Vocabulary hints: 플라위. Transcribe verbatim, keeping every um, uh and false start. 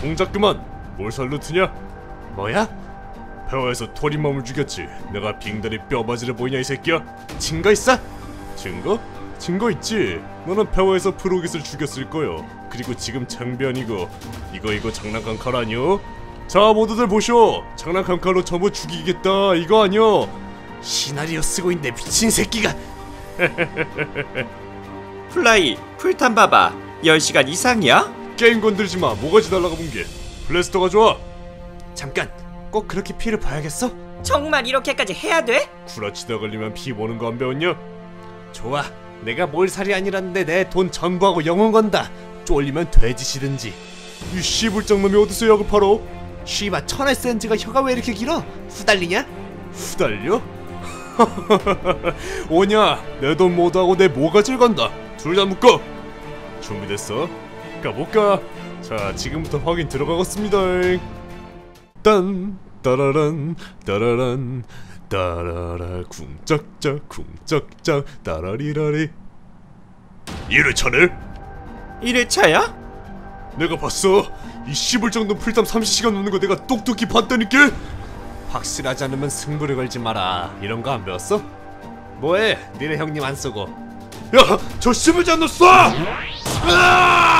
동작 그만! 뭘 설루트냐? 뭐야? 폐허에서 토리멈을 죽였지. 내가 빙다리 뼈바지를 보이냐 이 새끼야? 증거 있어? 증거? 증거 있지. 너는 폐허에서 프로깃을 죽였을 거요. 그리고 지금 장변 이거 이거 이거 장난감 칼 아니요? 자 모두들 보쇼! 장난감 칼로 전부 죽이겠다 이거 아니요? 시나리오 쓰고 있네 미친 새끼가! 플라이 풀탄 봐봐. 열 시간 이상이야? 게임 건들지마. 뭐가지 달라가 본게. 블래스터 가져와. 잠깐, 꼭 그렇게 피를 봐야겠어? 정말 이렇게까지 해야 돼? 구라치다 걸리면 피 보는 거 안 배웠냐? 좋아, 내가 몰살이 아니란데 내 돈 전부하고 영혼 건다. 쫄리면 돼지시든지. 이 씨불장놈이 어디서 약을 팔어? 씨바 천에센즈가 혀가 왜 이렇게 길어? 후달리냐? 후달려? 오냐, 내 돈 모두하고 내 모가지를 건다. 둘 다 묶어. 준비됐어? 가볼까? 자, 지금부터 확인 들어가겠습니다. 딴 따라란 따라란 따라라 쿵짝짝 쿵짝짝 따라리라리. 일 회차네? 일 회차야? 내가 봤어. 이 씨불장놈 풀탐 삼십 시간 넘는 거 내가 똑똑히 봤다니까. 확실하지 않으면 승부를 걸지 마라. 이런 거 안 배웠어? 뭐해? 니네 형님 안 쏘고. 야! 저 씨불장놈 쏴! 으아!